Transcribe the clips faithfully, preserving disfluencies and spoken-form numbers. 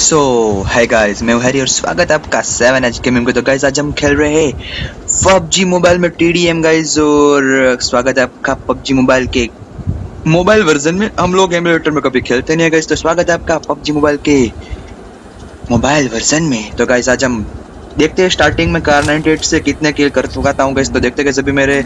सो hi guys, मैं हूं Harry और स्वागत है आपका सेवन एच गेमिंग को। तो गाइस आज हम खेल रहे हैं पबजी मोबाइल में टी डी एम गाइस, और स्वागत है आपका पबजी मोबाइल के मोबाइल वर्जन में। हम लोग एमुलेटर में कभी खेलते नहीं है गाइस, तो स्वागत है आपका पबजी मोबाइल के मोबाइल वर्जन में। तो गाइस आज हम देखते हैं स्टार्टिंग में कार नाइंटी एट से कितने किल कर चुकाता हूँ गाइस। तो देखते हैं अभी मेरे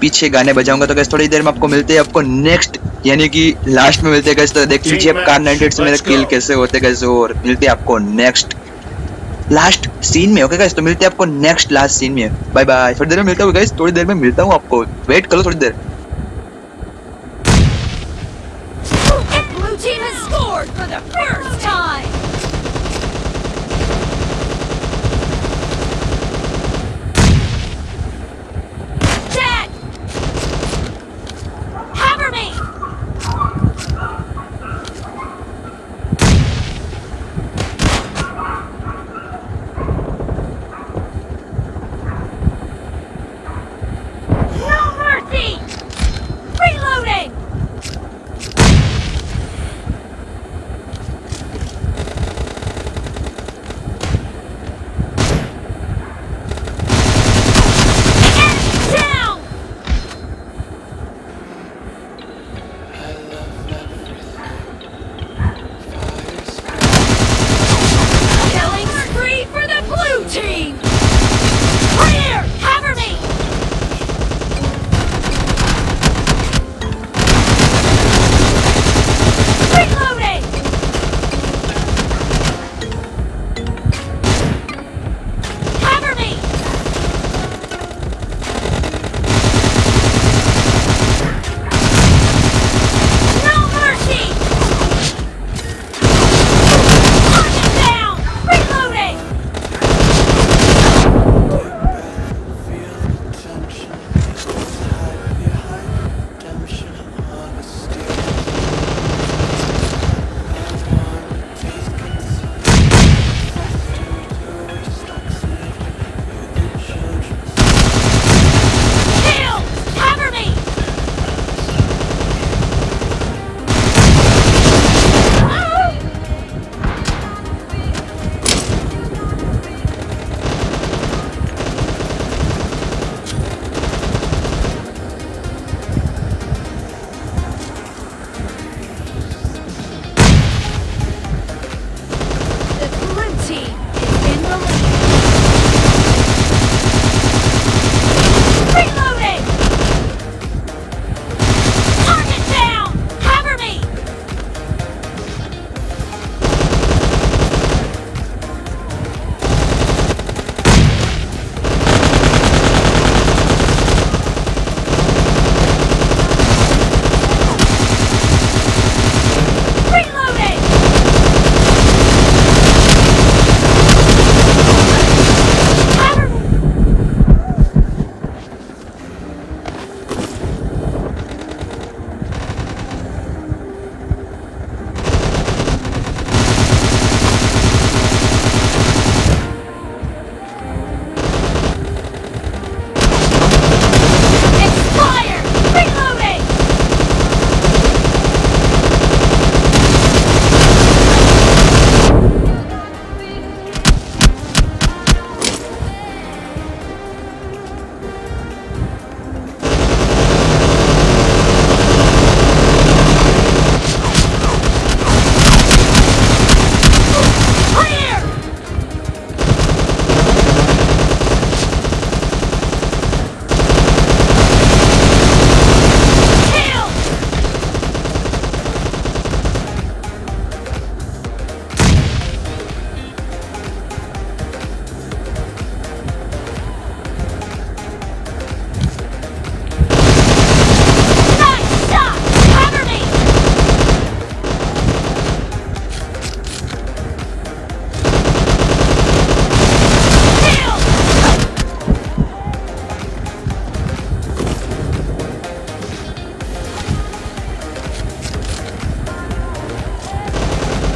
पीछे गाने बजाऊंगा। तो गाइस थोड़ी देर में आपको मिलते हैं, आपको नेक्स्ट यानी कि लास्ट में मिलते हैं गाइस। तो देख लीजिए आप कार नाइंटी एट से मेरे किल कैसे होते गाइस, और मिलते हैं आपको नेक्स्ट लास्ट सीन में। ओके गाइस, तो मिलते हैं आपको नेक्स्ट लास्ट सीन में। बाय बाय, थोड़ी देर में मिलता हूँ गाइस, थोड़ी देर में मिलता हूँ आपको, वेट करो थोड़ी देर।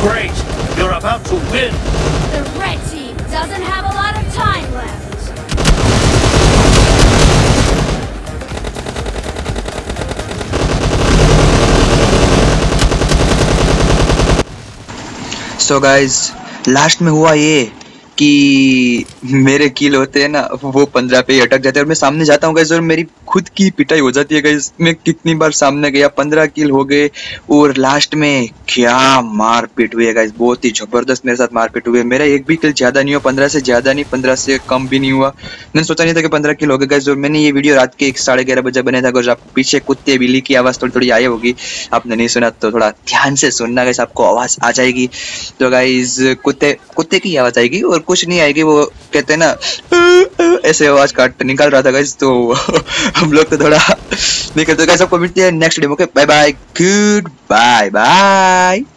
Great! You're about to win! The red team doesn't have a lot of time left! So guys last में हुआ ये कि मेरे कील होते हैं ना वो पंद्रह पे ही अटक जाते हैं और मैं सामने जाता हूँ गाइज और मेरी खुद की पिटाई हो जाती है गाइज। मैं कितनी बार सामने गया, पंद्रह कील हो गए और लास्ट में क्या मारपीट हुई है गाइज, बहुत ही जबरदस्त मेरे साथ मारपीट हुई है। मेरा एक भी किल ज़्यादा नहीं हुआ, पंद्रह से ज़्यादा नहीं, पंद्रह से कम भी नहीं हुआ। मैंने सोचा नहीं था कि पंद्रह किल हो गए गाइज। और मैंने ये वीडियो रात के एक साढ़े ग्यारह बजे बने था गाइज। आपको पीछे कुत्ते बिल्ली की आवाज़ थोड़ी थोड़ी आई होगी, आपने नहीं सुना तो थोड़ा ध्यान से सुनना गाइज, आपको आवाज़ आ जाएगी। तो गाइज कुत्ते कुत्ते की आवाज़ आएगी और कुछ नहीं आएगी, वो कहते हैं ना ऐसे आवाज काट निकाल रहा था गाइस। तो हम लोग तो थोड़ा नहीं करते गाइस। सबको मिलते हैं नेक्स्ट डेमो के, bye bye, good bye bye.